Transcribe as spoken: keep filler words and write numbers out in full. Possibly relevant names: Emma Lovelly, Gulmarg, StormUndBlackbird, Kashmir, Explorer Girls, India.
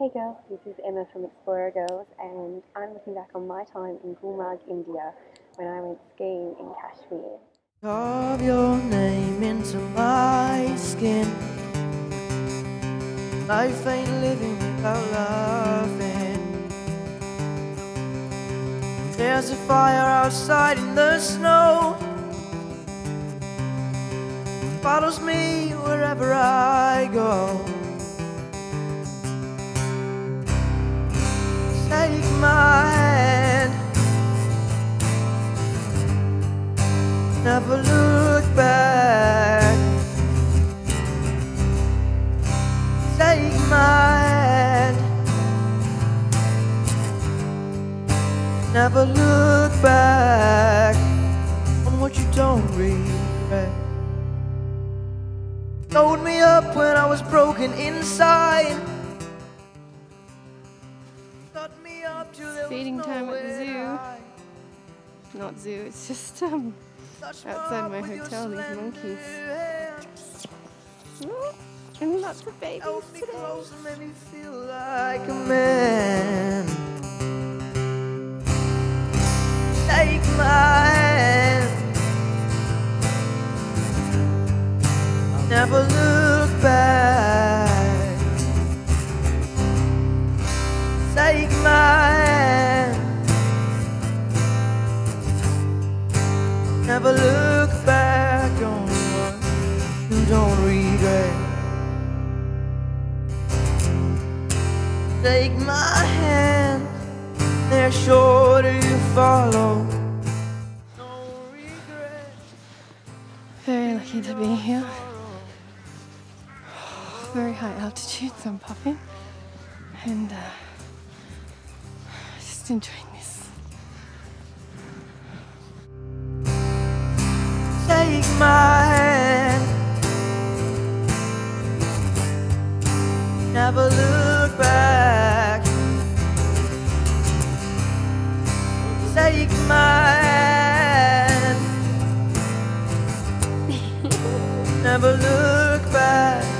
Hey girls, this is Emma from Explorer Girls, and I'm looking back on my time in Gulmarg, India, when I went skiing in Kashmir. Carve your name into my skin. Life ain't living without loving. There's a fire outside in the snow. Follows me wherever I go. Take my hand, never look back. Take my hand, never look back on what you don't regret. Load me up when I was broken inside. Feeding time at the zoo. Not zoo, it's just um, outside my hotel, these monkeys. Oh, and lots of babies today. Feel like a man. Take my hand. Never look back. Take my hand. Never look back on what you don't regret. Take my hand, they're sure to follow. No regret. Very lucky to be here. Very high altitude, so I'm puffing. And uh, just enjoying this. Take my hand, never look back. Take my hand, never look back.